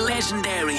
legendary.